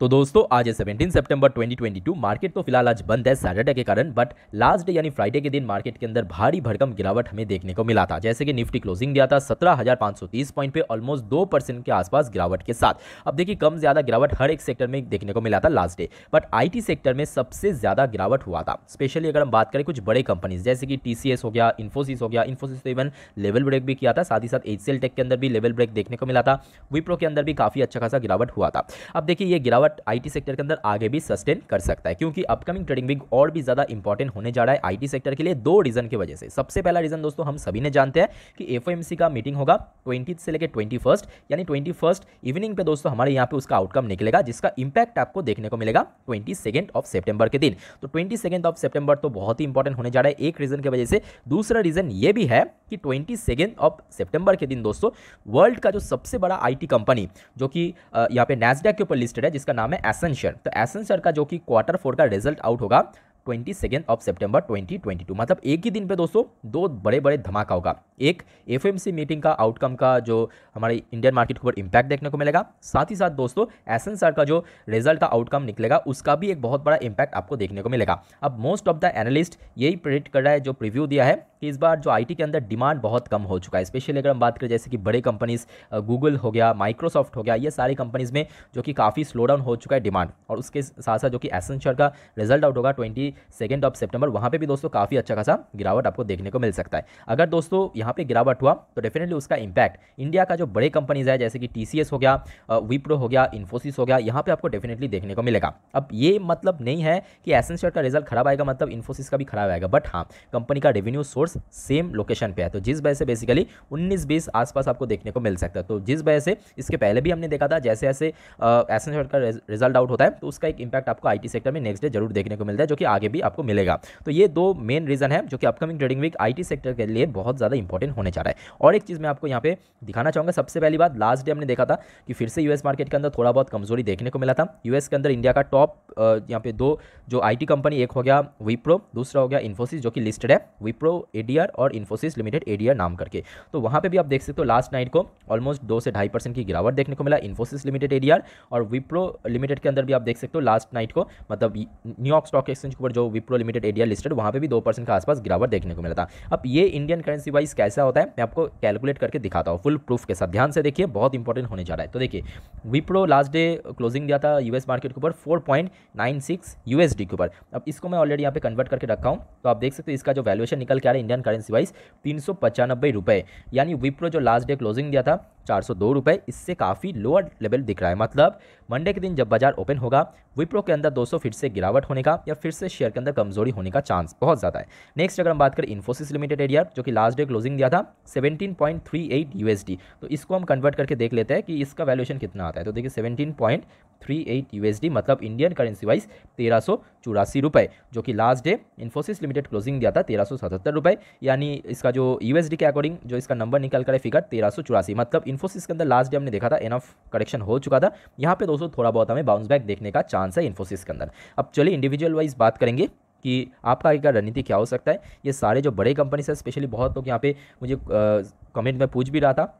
तो दोस्तों आज है 17 सितंबर 2022। मार्केट तो फिलहाल आज बंद है सैटरडे के कारण, बट लास्ट डे यानी फ्राइडे के दिन मार्केट के अंदर भारी भरकम गिरावट हमें देखने को मिला था। जैसे कि निफ्टी क्लोजिंग दिया था 17,530 पॉइंट पे, ऑलमोस्ट 2% के आसपास गिरावट के साथ। अब देखिए कम ज़्यादा गिरावट हर एक सेक्टर में देखने को मिला था last day, but IT sector में सबसे ज़्यादा गिरावट हुआ था। स्पेशली अगर हम बात करें कुछ बड़े कंपनीज जैसे कि TCS हो गया, इन्फोसिस हो गया। इन्फोसिस तो इवन लेवल ब्रेक भी किया था, साथ ही साथ HCL टेक के अंदर भी लेवल ब्रेक देखने को मिला था। विप्रो के अंदर भी काफ़ी अच्छा खासा गिरावट हुआ था। अब देखिए ये गिरावट IT सेक्टर के अंदर आगे भी सस्टेन कर सकता है, क्योंकि अपकमिंग ट्रेडिंग वीक और भी ज्यादा इंपॉर्टेंट होने जा रहा है IT सेक्टर के लिए दो रीजन की वजह से। सबसे पहला रीजन दोस्तों हम सभी ने जानते हैं कि FOMC का मीटिंग होगा 20 से लेकर 21 यानी 21 इवनिंग पे दोस्तों हमारे यहाँ पे उसका आउटकम निकलेगा, जिसका इंपैक्ट आपको देखने को मिलेगा 22 सितंबर के दिन। तो 22 सितंबर तो बहुत ही इंपॉर्टेंट होने जा रहा है एक रीजन की वजह से। दूसरा रीजन ये भी है कि 22 सितंबर के दिन दोस्तों वर्ल्ड का जो सबसे बड़ा IT कंपनी जो कि यहाँ पे नैसडैक के ऊपर लिस्टेड है, जिसका नाम है Accenture, तो Accenture का जो कि Q4 का रिजल्ट आउट होगा 22 सितंबर 2022। मतलब एक ही दिन पे दोस्तों दो बड़े बड़े धमाका होगा। एक FOMC मीटिंग का आउटकम का जो हमारे इंडियन मार्केट के ऊपर इम्पैक्ट देखने को मिलेगा, साथ ही साथ दोस्तों Accenture का जो रिजल्ट का आउटकम निकलेगा उसका भी एक बहुत बड़ा इम्पैक्ट आपको देखने को मिलेगा। अब मोस्ट ऑफ द एनालिस्ट यही प्रेडिक्ट कर रहा है, जो प्रीव्यू दिया है कि इस बार जो IT के अंदर डिमांड बहुत कम हो चुका है। स्पेशली अगर हम बात करें जैसे कि बड़े कंपनीज गूगल हो गया, माइक्रोसॉफ्ट हो गया, ये सारी कंपनीज़ में जो कि काफ़ी स्लो डाउन हो चुका है डिमांड। और उसके साथ साथ जो कि Accenture का रिजल्ट आउट होगा 22 सितंबर, वहाँ पे भी दोस्तों काफ़ी अच्छा खासा गिरावट आपको देखने को मिल सकता है। अगर दोस्तों यहाँ पे गिरावट हुआ तो डेफिनेटली उसका इंपैक्ट इंडिया का जो बड़े कंपनीज है जैसे कि TCS हो गया, विप्रो हो गया, इन्फोसिस हो गया, यहाँ पे आपको डेफिनेटली देखने को मिलेगा। अब ये मतलब नहीं है कि Accenture का रिजल्ट खराब आएगा मतलब इन्फोसिस का भी खराब आएगा, बट हाँ कंपनी का रेवेन्यू सोर्स सेम लोकेशन पर है, तो जिस वजह से बेसिकली 19-20 आसपास आपको देखने को मिल सकता है। तो जिस वजह से इसके पहले भी हमने देखा था जैसे जैसे Accenture का रिजल्ट आउट होता है तो उसका एक इंपैक्ट आपको IT सेक्टर में नेक्स्ट डे जरूर देखने को मिलता है, जो कि आगे भी आपको मिलेगा। तो ये दो मेन रीजन है जो कि upcoming trading week IT sector के लिए बहुत ज़्यादा इंपॉर्टेंट होने जा रहा है। और एक चीज़ मैं आपको यहाँ पे दिखाना चाहूँगा। सबसे पहली बात, लास्ट डे हमने देखा था कि फिर से US मार्केट के अंदर थोड़ा बहुत कमजोरी देखने को मिला था। US के अंदर इंडिया का टॉप यहाँ पे दो जो IT कंपनी, एक हो गया विप्रो, दूसरा हो गया इन्फोसिस जो कि लिस्टेड है, विप्रो ADR और इन्फोसिस लिमिटेड ADR नाम करके। तो वहाँ पर भी आप देख सकते हो लास्ट नाइट को ऑलमोस्ट 2 से 2.5% की गिरावट देखने को मिला इन्फोसिस लिमिटेड ADR और विप्रो लिमिटेड के अंदर भी आप देख सकते हो लास्ट नाइट को, मतलब न्यूयॉर्क स्टॉक एक्सचेंज के ऊपर जो विप्रो लिमिटेड ADR लिस्टेड, वहाँ पे भी 2% के आसपास गिरावट देखने को मिला था। अब ये इंडियन करेंसी वाइज कैसा होता है मैं आपको कैलकुलेट करके दिखाता हूँ फुल प्रूफ के साथ, ध्यान से देखिए, बहुत इंपॉर्टेंट होने जा रहा है। तो देखिए विप्रो लास्ट डे क्लोजिंग दिया था US मार्केट के ऊपर $4.96 के ऊपर। अब इसको मैं ऑलरेडी यहाँ पे कन्वर्ट करके रखा हूँ, तो आप देख सकते हो इसका जो वैल्यूएशन निकल के आ रहा है इंडियन करेंसी वाइज ₹395, यानी विप्रो जो लास्ट डे क्लोजिंग दिया था ₹402, इससे काफ़ी लोअर लेवल दिख रहा है। मतलब मंडे के दिन जब बाजार ओपन होगा विप्रो के अंदर दोस्तों फिर से गिरावट होने का या फिर से शेयर के अंदर कमजोरी होने का चांस बहुत ज़्यादा है। नेक्स्ट अगर हम बात करें इन्फोसिस लिमिटेड ADR जो कि लास्ट डे क्लोजिंग दिया था $17.38, तो इसको हम कन्वर्ट करके देख लेते हैं कि इसका वैल्यूएशन कितना आता है। तो देखिए $17.38, मतलब इंडियन करेंसी वाइज ₹1384, जो कि last day Infosys limited closing दिया था ₹1377, यानी इसका जो USD के अकॉर्डिंग जो इसका नंबर निकल कर फिगर $1384। मतलब इन्फोसिस के अंदर लास्ट डे हमने देखा था एनफ करेक्शन हो चुका था, यहाँ पे दोस्तों थोड़ा बहुत हमें बाउंस बैक देखने का चांस है इन्फोसिस के अंदर। अब चलिए इंडिविजुअल वाइज बात करेंगे कि आपका आगे का रणनीति क्या हो सकता है। ये सारे जो बड़े कंपनीज है, स्पेशली बहुत लोग यहाँ पे मुझे कमेंट में पूछ भी रहा था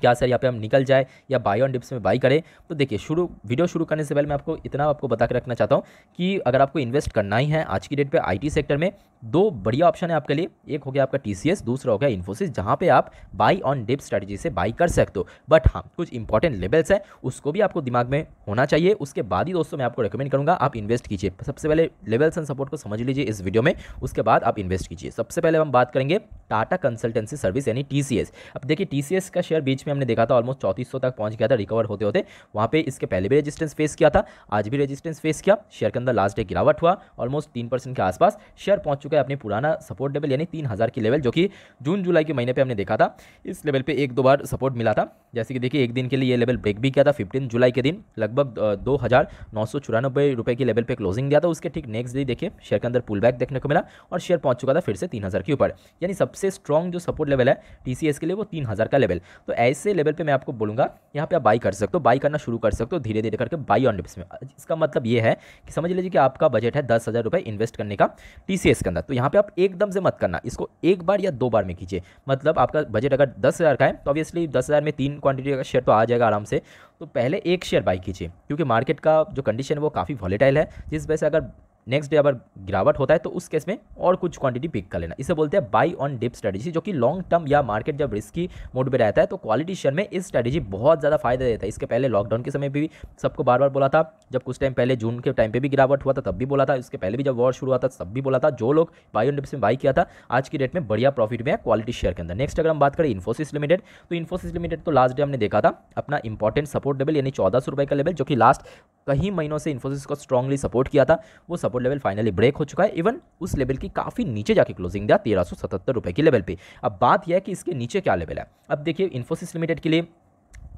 क्या सर यहाँ पे हम निकल जाए या बाई ऑन डिप्स में बाई करें। तो देखिए वीडियो शुरू करने से पहले मैं आपको इतना आपको बता के रखना चाहता हूँ कि अगर आपको इन्वेस्ट करना ही है आज की डेट पे IT सेक्टर में, दो बढ़िया ऑप्शन है आपके लिए। एक हो गया आपका TCS, दूसरा हो गया इन्फोसिस, जहाँ पे आप बाई ऑन डिप स्ट्रेटजी से बाई कर सकते हो। बट हाँ कुछ इंपॉर्टेंट लेवल्स हैं उसको भी आपको दिमाग में होना चाहिए, उसके बाद ही दोस्तों मैं आपको रिकमेंड करूँगा आप इन्वेस्ट कीजिए। सबसे पहले लेवल्स एंड सपोर्ट को समझ लीजिए इस वीडियो में, उसके बाद आप इन्वेस्ट कीजिए। सबसे पहले हम बात करेंगे टाटा कंसल्टेंसी सर्विस यानी TCS। अब देखिए TCS का शेयर बीच में हमने देखा था ऑलमोस्ट 3400 तक पहुंच गया था रिकवर होते होते। वहां पे इसके पहले भी रेजिस्टेंस फेस किया था, आज भी रेजिस्टेंस फेस किया। शेयर के अंदर लास्ट डे गिरावट हुआ ऑलमोस्ट 3% के आसपास। शेयर पहुंच चुका है अपने पुराना सपोर्ट लेवल यानी 3000 की लेवल, जो कि जून जुलाई के महीने पे हमने देखा था। इस लेवल पे एक दो बार सपोर्ट मिला था, जैसे कि देखिए एक दिन के लिए ये लेवल ब्रेक भी किया था 15 जुलाई के दिन, लगभग ₹2,994 की लेवल पे क्लोजिंग दिया था। उसके ठीक नेक्स्ट डे देखिए शेयर के अंदर पुल बैक देखने को मिला और शेयर पहुंच चुका था फिर से 3000 के ऊपर, यानी सबसे स्ट्रॉन्ग जो सपोर्ट लेवल है TCS के लिए वो 3000 का लेवल। तो से लेवल पे मैं आपको बोलूँगा यहाँ पे आप बाई कर सकते हो, बाई करना शुरू कर सकते हो धीरे धीरे करके बाई ऑन डिप्स में। इसका मतलब ये है कि समझ लीजिए कि आपका बजट है 10,000 रुपये इन्वेस्ट करने का TCS के अंदर, तो यहाँ पे आप एकदम से मत करना, इसको एक बार या दो बार में कीजिए। मतलब आपका बजट अगर 10,000 का है तो ऑब्वियसली 10,000 में 3 क्वांटिटी का शेयर तो आ जाएगा आराम से, तो पहले एक शेयर बाई कीजिए क्योंकि मार्केट का जो कंडीशन है वो काफ़ी वॉलेटाइल है, जिस वजह से अगर नेक्स्ट डे अगर गिरावट होता है तो उस केस में और कुछ क्वांटिटी पिक कर लेना। इसे बोलते हैं बाई ऑन डिप स्ट्रेटेजी, जो कि लॉन्ग टर्म या मार्केट जब रिस्की मोड पे रहता है तो क्वालिटी शेयर में इस स्ट्रेटेजी बहुत ज़्यादा फायदा देता है। इसके पहले लॉकडाउन के समय भी सबको बार बार बोला था, जब कुछ टाइम पहले जून के टाइम पे भी गिरावट हुआ था तब भी बोला था, इसके पहले भी जब वॉर शुरू हुआ था तब भी बोला था, जो लोग बाई ऑन डिप्स में बाई किया था आज की डेट में बढ़िया प्रॉफिट में है क्वालिटी शेयर के अंदर। नेक्स्ट अगर हम बात करें इन्फोसिस लिमिटेड, तो इन्फोसिस लिमिटेड तो लास्ट डे हमने देखा था अपना इंपॉर्टेंट सपोर्ट लेवल यानी 1400 रुपये का लेवल, जो कि लास्ट कई महीनों से इन्फोसिस को स्ट्रांगली सपोर्ट किया था, वो सपोर्ट लेवल फाइनली ब्रेक हो चुका है। इवन उस लेवल की काफ़ी नीचे जाके क्लोजिंग दिया 1377 रुपये की लेवल पे। अब बात यह है कि इसके नीचे क्या लेवल है। अब देखिए इन्फोसिस लिमिटेड के लिए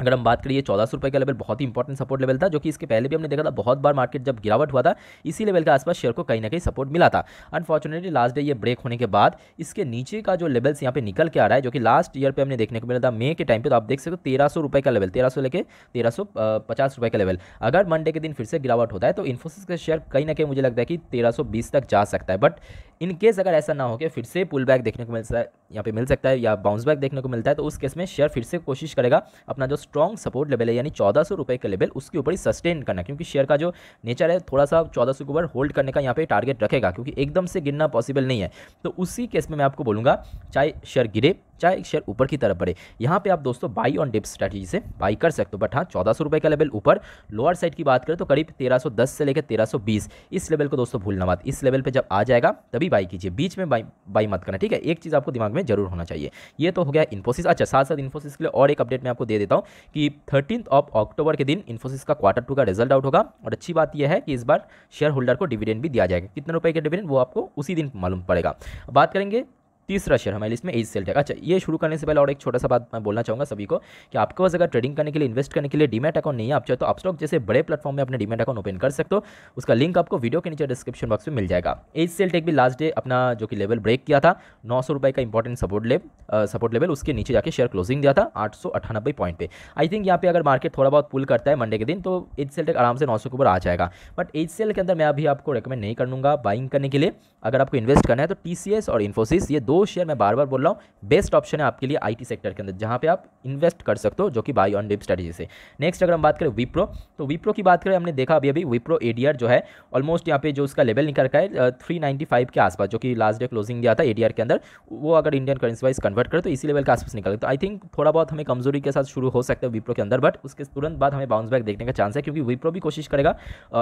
अगर हम बात करिए 1400 रुपये का लेवल बहुत ही इंपॉर्टेंट सपोर्ट लेवल था, जो कि इसके पहले भी हमने देखा था बहुत बार मार्केट जब गिरावट हुआ था इसी लेवल के आसपास शेयर को कहीं ना कहीं सपोर्ट मिला था। अनफॉर्चुनेटली लास्ट डे ये ब्रेक होने के बाद इसके नीचे का जो लेवल्स यहाँ पे निकल के आ रहा है, जो कि लास्ट ईयर पे हमने देखने को मिला था मई के टाइम पे, तो आप देख सकते हो 1300 रुपये का लेवल, 1300 लेके 1350 रुपये का लेवल। अगर मंडे के दिन फिर से गिरावट होता है तो इन्फोसिस का शेयर कहीं ना कहीं मुझे लगता है कि 1320 तक जा सकता है, बट इन केस अगर ऐसा ना हो कि फिर से पुल बैक देखने को मिलता है यहाँ पे मिल सकता है या बाउंस बैक देखने को मिलता है, तो उस केस में शेयर फिर से कोशिश करेगा अपना जो स्ट्रॉन्ग सपोर्ट लेवल है यानी 1400 रुपये का लेवल उसके ऊपर ही सस्टेन करना, क्योंकि शेयर का जो नेचर है थोड़ा सा 1400 के ऊपर होल्ड करने का यहाँ पे टारगेट रखेगा, क्योंकि एकदम से गिरना पॉसिबल नहीं है। तो उसी केस में मैं आपको बोलूँगा चाहे शेयर गिरे चाहे शेयर ऊपर की तरफ बढ़े, यहाँ पे आप दोस्तों बाई ऑन डिप स्ट्रेटेजी से बाई कर सकते हो। बट हाँ 1400 रुपये का लेवल ऊपर लोअर साइड की बात करें तो करीब 1310 से लेकर 1320 इस लेवल को दोस्तों भूलना मत, इस लेवल पे जब आ जाएगा तभी बाई कीजिए, बीच में बाई मत करना, ठीक है। एक चीज़ आपको दिमाग में जरूर होना चाहिए। ये तो हो गया इन्फोसिस। अच्छा साथ साथ इन्फोसिस के लिए और एक अपडेट मैं आपको दे देता हूँ कि 13 अक्टूबर के दिन इन्फोसिस का क्वार्टर 2 का रिजल्ट आउट होगा, और अच्छी बात यह है कि इस बार शेयर होल्डर को डिविडेंड भी दिया जाएगा, कितने रुपये का डिविडेंड वो आपको उसी दिन मालूम पड़ेगा। बात करेंगे तीसरा शेयर हमारे लिस्ट में HCL Tech। अच्छा ये शुरू करने से पहले और एक छोटा सा बात मैं बोलना चाहूँगा सभी को कि आपके पास अगर ट्रेडिंग करने के लिए इन्वेस्ट करने के लिए डीमैट अकाउंट नहीं है, आप चाहे तो अपस्टॉक जैसे बड़े प्लेटफॉर्म में अपने डीमैट अकाउंट ओपन कर सकते हो, उसका लिंक आपको वीडियो के नीचे डिस्क्रिप्शन बॉक्स में मिल जाएगा। HCL Tech भी लास्ट डे अपना जो कि लेवल ब्रेक किया था 900 रुपये का इंपॉर्टेंट सपोर्ट लेवल उसके नीचे जाके शेयर क्लोजिंग दिया था 898 पॉइंट पर। आई थिंक यहाँ पे अगर मार्केट थोड़ा बहुत पुल करता है मंडे के दिन तो HCL Tech आराम से 900 के ऊपर आ जाएगा, बट HCL के अंदर मैं अभी आपको रिकमेंड नहीं करूँगा बाइंग करने के लिए। अगर आपको इन्वेस्ट करना है तो TCS और इन्फोसिस ये दो शेयर मैं बार बार बोल रहा हूँ बेस्ट ऑप्शन है आपके लिए आईटी सेक्टर के अंदर, जहाँ पे आप इन्वेस्ट कर सकते हो जो कि बाई ऑन डिप स्ट्रेटेजी से। नेक्स्ट अगर हम बात करें विप्रो, तो विप्रो की बात करें हमने देखा अभी अभी विप्रो ADR जो है ऑलमोस्ट यहाँ पे जो उसका लेवल निकल रखा है 395 के आसपास, जो कि लास्ट डे क्लोजिंग दिया था ADR के अंदर, वो अगर इंडियन करेंसी वाइज कन्वर्ट करें तो इसी लेवल के आसपास निकल, तो आई थिंक थोड़ा बहुत हमें कमजोरी के साथ शुरू हो सकता है विप्रो के अंदर, बट उसके तुरंत बाद हमें बाउंस बैक देखने का चांस है, क्योंकि विप्रो भी कोशिश करेगा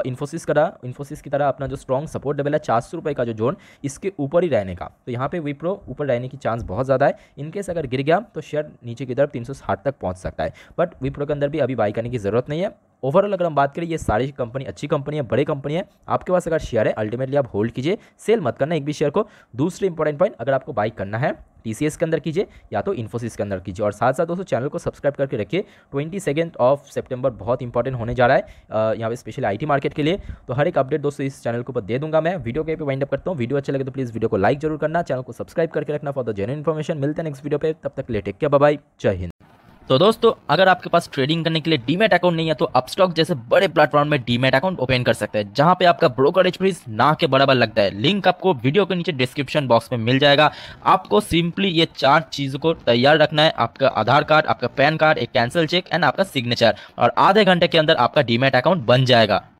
इन्फोसिस की तरह अपना जो स्ट्रॉन्ग सपोर्ट लेवल है 400 रुपये का जो जोन इसके ऊपर ही रहने का। तो यहाँ पे विप्रो ऊपर रहने की चांस बहुत ज़्यादा है। इनकेस अगर गिर गया तो शेयर नीचे की तरफ 360 तक पहुंच सकता है, बट विप्रो के अंदर भी अभी बाई करने की ज़रूरत नहीं है। ओवरऑल अगर हम बात करें ये सारी कंपनी अच्छी कंपनी है, बड़ी कंपनी है, आपके पास अगर शेयर है अल्टीमेटली आप होल्ड कीजिए, सेल मत करना एक भी शेयर को। दूसरे इंपॉर्टेंट पॉइंट, अगर आपको बाई करना है TCS के अंदर कीजिए या तो इन्फोसिस के अंदर कीजिए। और साथ साथ दोस्तों चैनल को सब्सक्राइब करके रखिए, 22 सितंबर बहुत इंपॉर्टेंट होने जा रहा है यहाँ पे स्पेशली IT मार्केट के लिए, तो हर एक अपडेट दोस्तों इस चैनल के ऊपर दे दूंगा मैं। वीडियो के पे वाइंड अप करता हूँ, वीडियो अच्छा लगे तो प्लीज़ वीडियो को लाइक जरूर करना, चैनल को सब्सक्राइब करके रखना फॉर द जेन्युइन इन्फॉर्मेशन। मिलते हैं नेक्स्ट वीडियो पे, तब तक ले टेक केयर, बाय बाय, जय हिंद। तो दोस्तों अगर आपके पास ट्रेडिंग करने के लिए डीमैट अकाउंट नहीं है तो अपस्टॉक जैसे बड़े प्लेटफॉर्म में डीमैट अकाउंट ओपन कर सकते हैं, जहां पे आपका ब्रोकरेज फीस ना के बराबर लगता है। लिंक आपको वीडियो के नीचे डिस्क्रिप्शन बॉक्स में मिल जाएगा। आपको सिंपली ये 4 चीज़ों को तैयार रखना है, आपका आधार कार्ड, आपका पैन कार्ड, एक कैंसिल चेक एंड आपका सिग्नेचर, और आधे घंटे के अंदर आपका डीमैट अकाउंट बन जाएगा।